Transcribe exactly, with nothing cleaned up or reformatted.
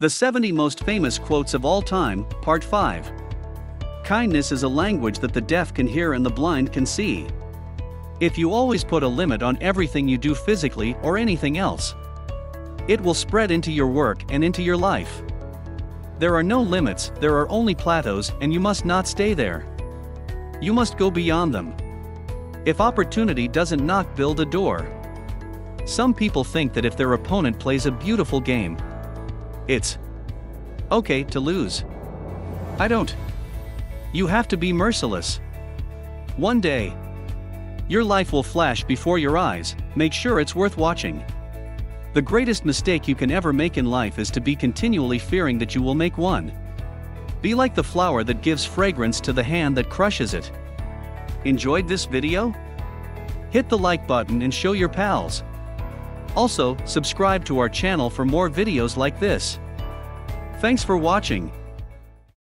The seventy Most Famous Quotes of All Time, Part five. Kindness is a language that the deaf can hear and the blind can see. If you always put a limit on everything you do physically or anything else, it will spread into your work and into your life. There are no limits, there are only plateaus, and you must not stay there. You must go beyond them. If opportunity doesn't knock, build a door. Some people think that if their opponent plays a beautiful game, it's okay to lose. I don't. You have to be merciless. One day, your life will flash before your eyes. Make sure it's worth watching. The greatest mistake you can ever make in life is to be continually fearing that you will make one. Be like the flower that gives fragrance to the hand that crushes it. Enjoyed this video? Hit the like button and show your pals. Also, subscribe to our channel for more videos like this. Thanks for watching.